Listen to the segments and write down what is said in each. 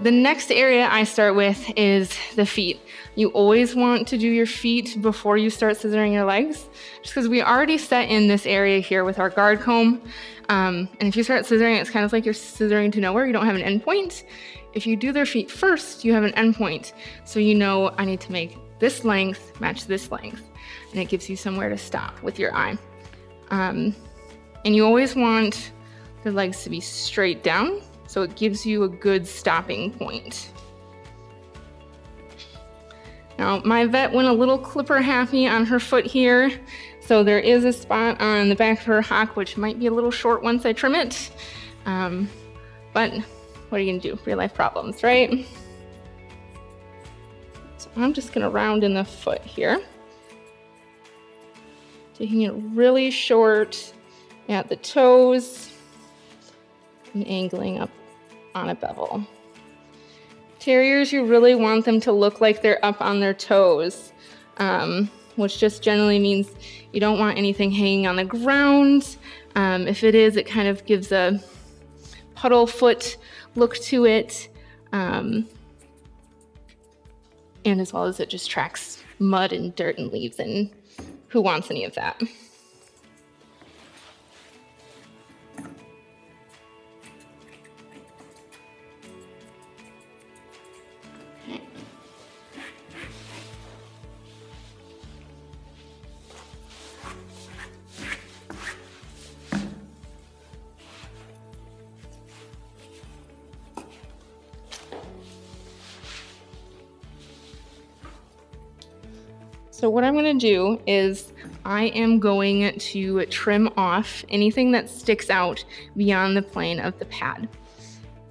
The next area I start with is the feet. You always want to do your feet before you start scissoring your legs, just because we already set in this area here with our guard comb. And if you start scissoring, it's kind of like you're scissoring to nowhere. You don't have an end point. If you do their feet first, you have an end point. So you know, I need to make this length match this length. And it gives you somewhere to stop with your eye. And you always want the legs to be straight down, so it gives you a good stopping point. Now, my vet went a little clipper happy on her foot here, so there is a spot on the back of her hock which might be a little short once I trim it. But what are you gonna do? Real life problems, right? So I'm just gonna round in the foot here, taking it really short at the toes and angling up on a bevel. Terriers, you really want them to look like they're up on their toes, which just generally means you don't want anything hanging on the ground. If it is, it kind of gives a puddle foot look to it, and as well as it just tracks mud and dirt and leaves, and who wants any of that? So what I'm gonna do is I am going to trim off anything that sticks out beyond the plane of the pad.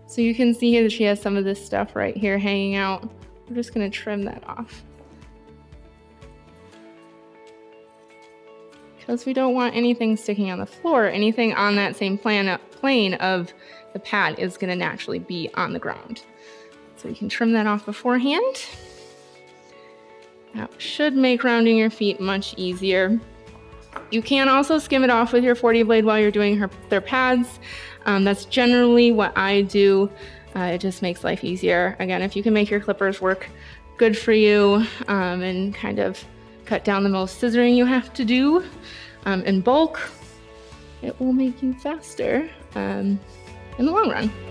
So you can see here that she has some of this stuff right here hanging out. We're just gonna trim that off, because we don't want anything sticking on the floor. Anything on that same plane of the pad is gonna naturally be on the ground. So you can trim that off beforehand. That should make rounding your feet much easier. You can also skim it off with your 40 blade while you're doing their pads. That's generally what I do. It just makes life easier. Again, if you can make your clippers work, good for you, and kind of cut down the most scissoring you have to do in bulk, it will make you faster in the long run.